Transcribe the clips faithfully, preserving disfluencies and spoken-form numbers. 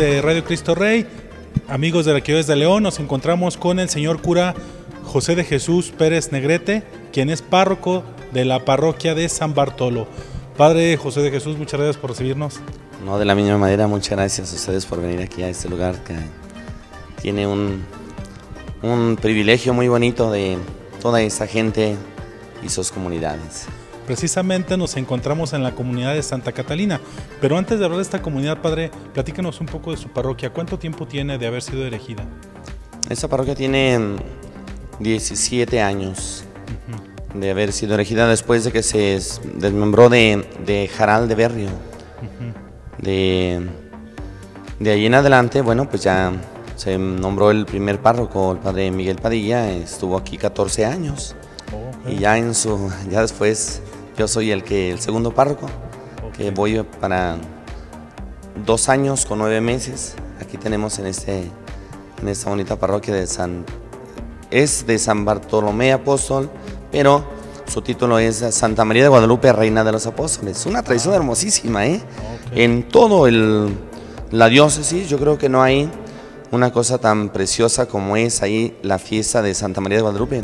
de Radio Cristo Rey, amigos de la Arquidiócesis de León, nos encontramos con el señor cura José de Jesús Pérez Negrete, quien es párroco de la parroquia de San Bartolo. Padre José de Jesús, muchas gracias por recibirnos. No, de la misma manera, muchas gracias a ustedes por venir aquí a este lugar que tiene un, un privilegio muy bonito de toda esta gente y sus comunidades. Precisamente nos encontramos en la comunidad de Santa Catalina, pero antes de hablar de esta comunidad, padre, platícanos un poco de su parroquia. ¿Cuánto tiempo tiene de haber sido erigida? Esta parroquia tiene diecisiete años uh-huh. de haber sido erigida después de que se desmembró de, de Jaral de Berrio. Uh-huh. de, de allí en adelante, bueno, pues ya se nombró el primer párroco, el padre Miguel Padilla, estuvo aquí catorce años. Oh, okay. Y ya, en su, ya después yo soy el, que, el segundo párroco, okay. que voy para dos años con nueve meses. Aquí tenemos en, este, en esta bonita parroquia de San, es de San Bartolomé Apóstol, pero su título es Santa María de Guadalupe, Reina de los Apóstoles. Una tradición ah. hermosísima, ¿eh? Okay. En todo el, la diócesis yo creo que no hay una cosa tan preciosa como es ahí la fiesta de Santa María de Guadalupe.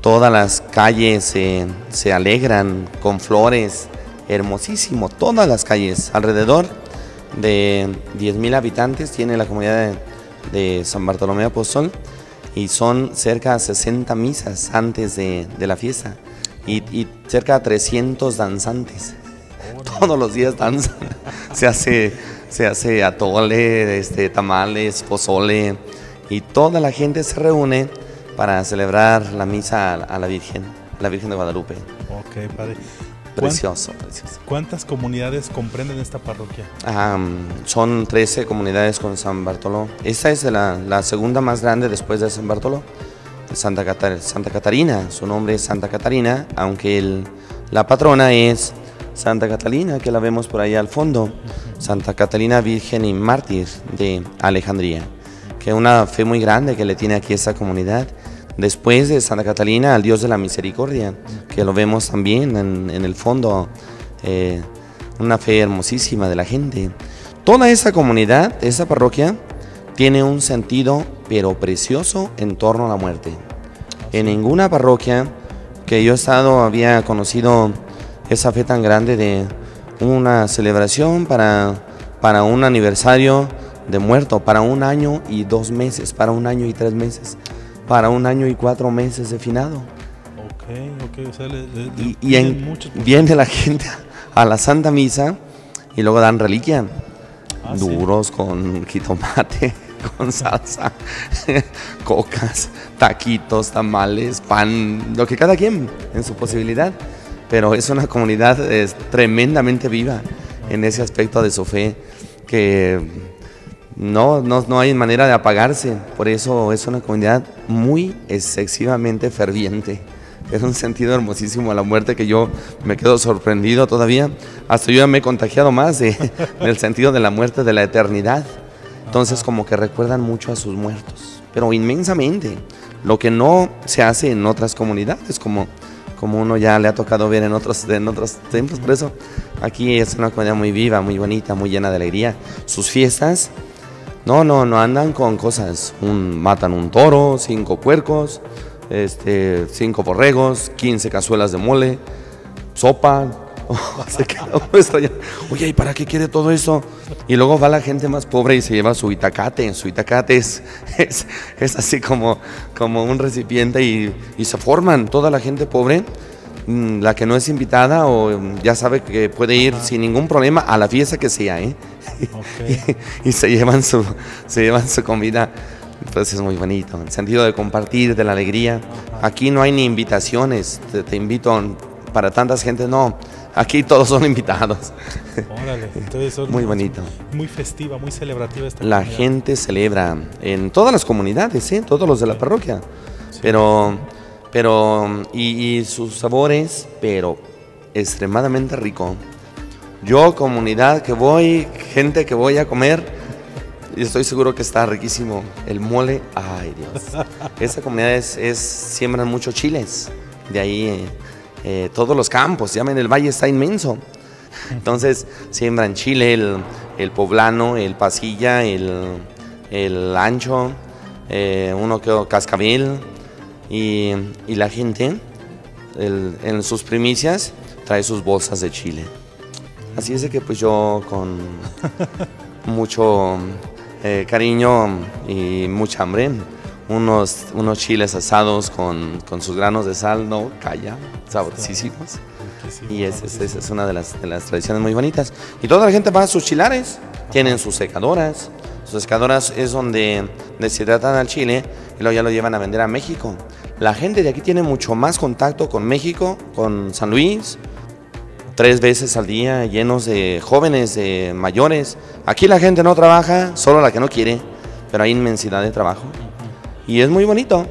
Todas las calles eh, se alegran con flores, hermosísimo, todas las calles. Alrededor de diez mil habitantes tiene la comunidad de, de San Bartolomé Apóstol y son cerca de sesenta misas antes de, de la fiesta y, y cerca de trescientos danzantes. Todos los días danzan, se hace, se hace atole, este, tamales, pozole y toda la gente se reúne para celebrar la misa a la Virgen, a la Virgen de Guadalupe. Ok, padre. Precioso, precioso. ¿Cuántas comunidades comprenden esta parroquia? Um, son trece comunidades con San Bartolo. Esta es la, la segunda más grande después de San Bartolo. Santa, Catar Santa Catarina, su nombre es Santa Catarina, aunque el, la patrona es Santa Catalina, que la vemos por ahí al fondo. Uh-huh. Santa Catalina Virgen y Mártir de Alejandría, que es una fe muy grande que le tiene aquí esta comunidad. Después de Santa Catalina, al Dios de la Misericordia, que lo vemos también en, en el fondo, eh, una fe hermosísima de la gente. Toda esa comunidad, esa parroquia, tiene un sentido pero precioso en torno a la muerte. En ninguna parroquia que yo he estado había conocido esa fe tan grande de una celebración para, para un aniversario de muerto, para un año y dos meses, para un año y tres meses. Para un año y cuatro meses de finado. Ok, ok, o sea, le, le, y, y en, muchos... viene la gente a la Santa Misa y luego dan reliquia. Ah, duros, ¿sí? Con jitomate, con salsa, cocas, taquitos, tamales, pan, lo que cada quien en su posibilidad. Pero es una comunidad es, tremendamente viva en ese aspecto de su fe que... No, no, no hay manera de apagarse, por eso es una comunidad muy excesivamente ferviente. Es un sentido hermosísimo a la muerte que yo me quedo sorprendido todavía. Hasta yo ya me he contagiado más de, del sentido de la muerte, de la eternidad. Entonces como que recuerdan mucho a sus muertos, pero inmensamente. Lo que no se hace en otras comunidades, como, como uno ya le ha tocado ver en otros, en otros tiempos. Por eso aquí es una comunidad muy viva, muy bonita, muy llena de alegría. Sus fiestas... No, no, no andan con cosas, un, matan un toro, cinco puercos, este, cinco borregos, quince cazuelas de mole, sopa, oh, se queda puesto allá. Oye, ¿y para qué quiere todo eso? Y luego va la gente más pobre y se lleva su itacate, su itacate es, es, es así como, como un recipiente y, y se forman toda la gente pobre, la que no es invitada o ya sabe que puede ir Ajá. sin ningún problema a la fiesta que sea, ¿eh? Okay. y, y se llevan su se llevan su comida. Entonces es muy bonito, el sentido de compartir, de la alegría. Ajá. Aquí no hay ni invitaciones, te, te invito para tantas gente, no, aquí todos son invitados. Órale, entonces son muy bonito. Muy festiva, muy celebrativa esta La comunidad. Gente celebra en todas las comunidades, ¿eh? Todos los de la parroquia, sí. pero... Pero, y, y sus sabores, pero extremadamente rico. Yo, comunidad que voy, gente que voy a comer, y estoy seguro que está riquísimo. El mole, ay Dios. Esa comunidad es, es siembran muchos chiles. De ahí, eh, eh, todos los campos, ya ven, el valle está inmenso. Entonces siembran chile, el, el poblano, el pasilla, el, el ancho, eh, uno que cascabel, y, y la gente el, en sus primicias trae sus bolsas de chile. Así es de que pues yo con mucho eh, cariño y mucha hambre, unos, unos chiles asados con, con sus granos de sal, no calla, sabrosísimos. Y esa es, es, es una de las, de las tradiciones muy bonitas. Y toda la gente va a sus chilares, tienen sus secadoras. Sus secadoras es donde deshidratan al chile y luego ya lo llevan a vender a México. La gente de aquí tiene mucho más contacto con México, con San Luis, tres veces al día, llenos de jóvenes, de mayores. Aquí la gente no trabaja, solo la que no quiere, pero hay inmensidad de trabajo. Y es muy bonito,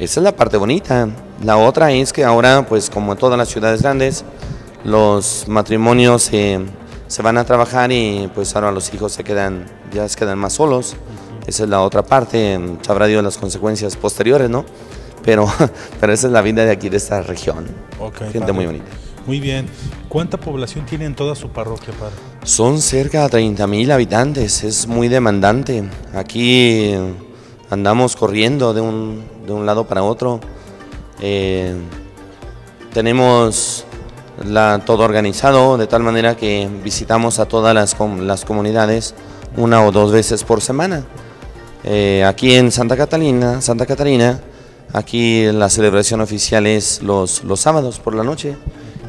esa es la parte bonita. La otra es que ahora, pues como en todas las ciudades grandes, los matrimonios eh, se van a trabajar y pues ahora los hijos se quedan, ya se quedan más solos. Esa es la otra parte, sabrá Dios las consecuencias posteriores, ¿no? Pero, pero esa es la vida de aquí, de esta región. Okay, gente padre. Muy bonita. Muy bien. ¿Cuánta población tiene en toda su parroquia, padre? Son cerca de treinta mil habitantes, es muy demandante. Aquí andamos corriendo de un, de un lado para otro. Eh, tenemos la, todo organizado de tal manera que visitamos a todas las, las comunidades una o dos veces por semana. Eh, aquí en Santa Catalina, Santa Catalina, aquí la celebración oficial es los, los sábados por la noche.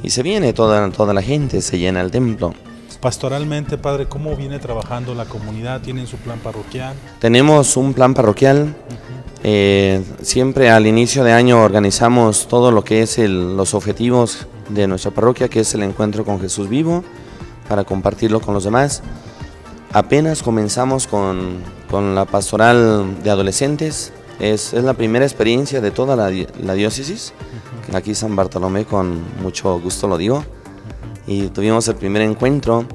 Y se viene toda, toda la gente, se llena el templo. Pastoralmente, padre, ¿cómo viene trabajando la comunidad? ¿Tienen su plan parroquial? Tenemos un plan parroquial. Uh-huh. eh, siempre al inicio de año organizamos todo lo que es el, los objetivos de nuestra parroquia, que es el encuentro con Jesús vivo, para compartirlo con los demás. Apenas comenzamos con, con la pastoral de adolescentes. Es, es la primera experiencia de toda la, la diócesis. Uh-huh. Aquí San Bartolomé, con mucho gusto lo digo. Uh-huh. Y tuvimos el primer encuentro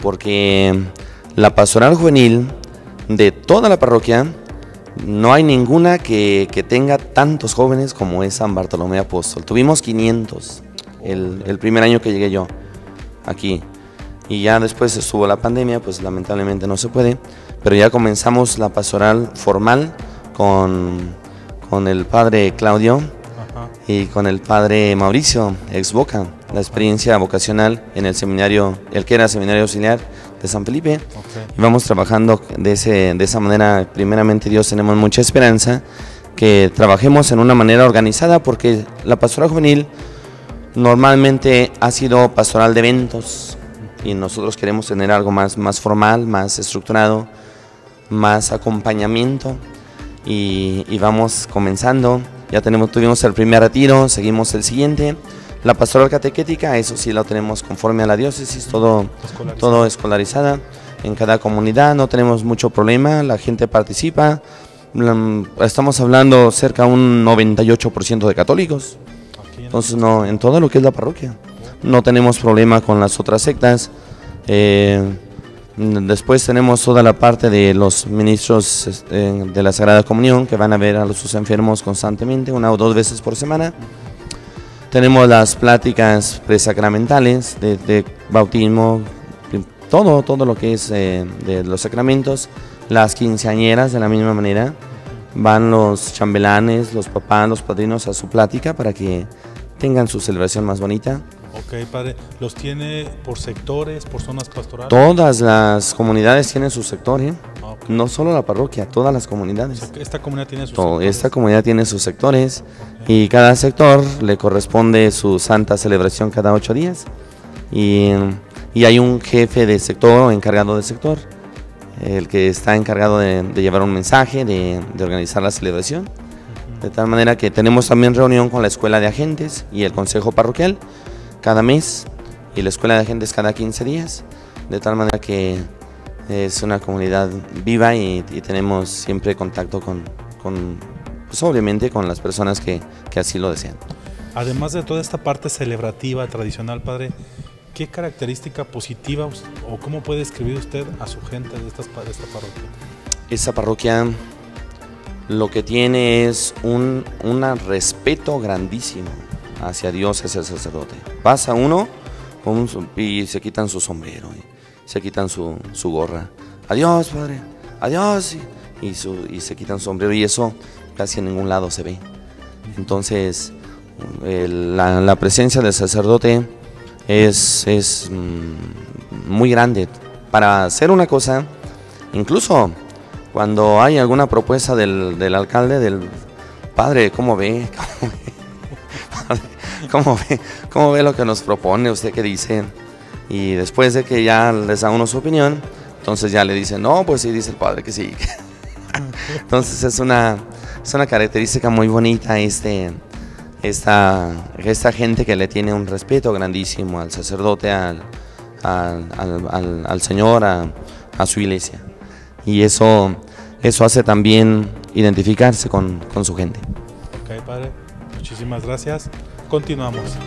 porque la pastoral juvenil de toda la parroquia, no hay ninguna que, que tenga tantos jóvenes como es San Bartolomé Apóstol. Tuvimos quinientos el, el primer año que llegué yo aquí. Y ya después estuvo la pandemia, pues lamentablemente no se puede. Pero ya comenzamos la pastoral formal Con, con el padre Claudio. Ajá. Y con el padre Mauricio, ex Boca, la experiencia vocacional en el seminario, el que era seminario auxiliar de San Felipe. Okay. Y vamos trabajando de, ese, de esa manera. Primeramente Dios, tenemos mucha esperanza que trabajemos en una manera organizada, porque la pastoral juvenil normalmente ha sido pastoral de eventos y nosotros queremos tener algo más, más formal, más estructurado, más acompañamiento. Y, y vamos comenzando, ya tenemos, tuvimos el primer retiro, seguimos el siguiente. La pastoral catequética, eso sí lo tenemos conforme a la diócesis, todo escolarizada. todo escolarizada en cada comunidad, no tenemos mucho problema, la gente participa. Estamos hablando cerca de un noventa y ocho por ciento de católicos, entonces no, en todo lo que es la parroquia. No tenemos problema con las otras sectas. Eh, Después tenemos toda la parte de los ministros de la Sagrada Comunión, que van a ver a sus enfermos constantemente, una o dos veces por semana. Tenemos las pláticas presacramentales de, de bautismo, todo, todo lo que es eh, de los sacramentos. Las quinceañeras de la misma manera, van los chambelanes, los papás, los padrinos a su plática para que tengan su celebración más bonita. Ok, padre, ¿los tiene por sectores, por zonas pastorales? Todas las comunidades tienen su sector, ¿eh? Okay. No solo la parroquia, todas las comunidades. O sea, esta comunidad tiene sus Todo, sectores. Esta comunidad tiene sus sectores. Okay. Y cada sector le corresponde su santa celebración cada ocho días. Y, y hay un jefe de sector, encargado del sector, el que está encargado de, de llevar un mensaje, de, de organizar la celebración. Uh-huh. De tal manera que tenemos también reunión con la Escuela de Agentes y el Consejo Parroquial cada mes, y la Escuela de Agentes cada quince días, de tal manera que es una comunidad viva y, y tenemos siempre contacto con, con pues obviamente con las personas que, que así lo desean. Además de toda esta parte celebrativa tradicional, padre, ¿qué característica positiva o cómo puede describir usted a su gente de, estas, de esta parroquia? Esta parroquia lo que tiene es un, un respeto grandísimo hacia Dios, hacia el sacerdote. Pasa uno y se quitan su sombrero, se quitan su, su gorra. Adiós, padre, adiós. Y, su, y se quitan su sombrero, y eso casi en ningún lado se ve. Entonces, el, la, la presencia del sacerdote es, es mm, muy grande. Para hacer una cosa, incluso cuando hay alguna propuesta del, del alcalde, del padre, ¿cómo ve? ¿Cómo ve? ¿Cómo ve? ¿Cómo ve lo que nos propone? ¿Usted qué dice? Y después de que ya les da uno su opinión, entonces ya le dicen, no, pues sí, dice el padre que sí. Entonces es una, es una característica muy bonita este, esta, esta gente que le tiene un respeto grandísimo al sacerdote, al, al, al, al, al Señor, a, a su iglesia. Y eso, eso hace también identificarse con, con su gente. Ok, padre, muchísimas gracias. Continuamos.